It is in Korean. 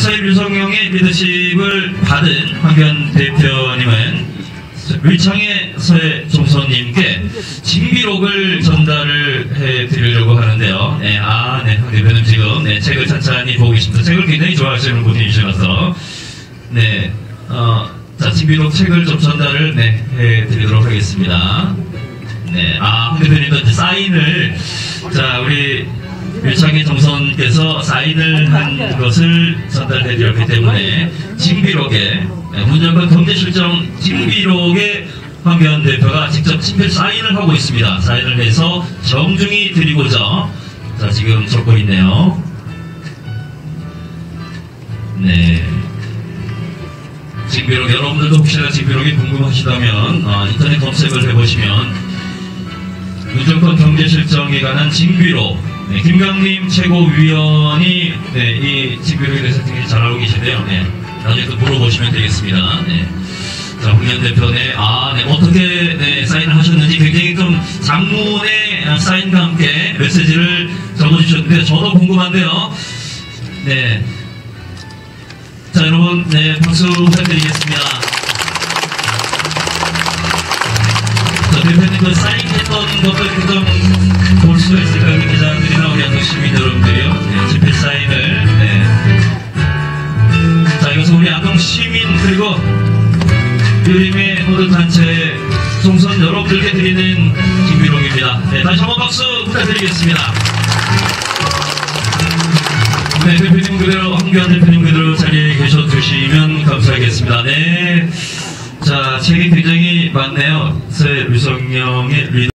사일 유성룡의 리더십을 받은 황교안 대표님은 밀창의 서해 총선님께 징비록을 전달을 해드리려고 하는데요. 네, 황 대표님 지금 책을 찬찬히 보고 계십니다. 책을 굉장히 좋아하시는 분이셔서 자, 징비록 책을 좀 전달을 해드리도록 하겠습니다. 네, 황 대표님도 이제 사인을, 자, 우리 밀창의 정선께서 사인을 한 것을 전달해드렸기 때문에 징비록에, 문정권 경제실장 징비록에 황교안 대표가 직접 친필 사인을 하고 있습니다. 사인을 해서 정중히 드리고자, 자, 지금 적고 있네요. 네. 징비록, 여러분들도 혹시나 징비록이 궁금하시다면 인터넷 검색을 해보시면 문정권 경제실정에 관한 징비록, 김강림 최고위원이 이 징비록에 대해서 되게 잘 알고 계신데요. 나중에 또 물어보시면 되겠습니다. 자, 황현 대표님, 어떻게 사인을 하셨는지 굉장히 좀 장문의 사인과 함께 메시지를 적어주셨는데 저도 궁금한데요. 네, 자, 여러분, 박수 부탁드리겠습니다. 자, 대표님도 사인했던 것들 좀 볼 수가 있을까요? 우리 기자들이나 우리 안동 시민 여러분들이요. 집필 사인을. 자, 이것은 우리 안동 시민 그리고 유림의 모든 단체 총선 여러분들께 드리는 징비록입니다. 다시 한번 박수 부탁드리겠습니다. 대표님 그대로, 황교안 대표님 그대로 자리에 계셔주시면 감사하겠습니다. 자, 책이 굉장히 많네요. 새 유성룡의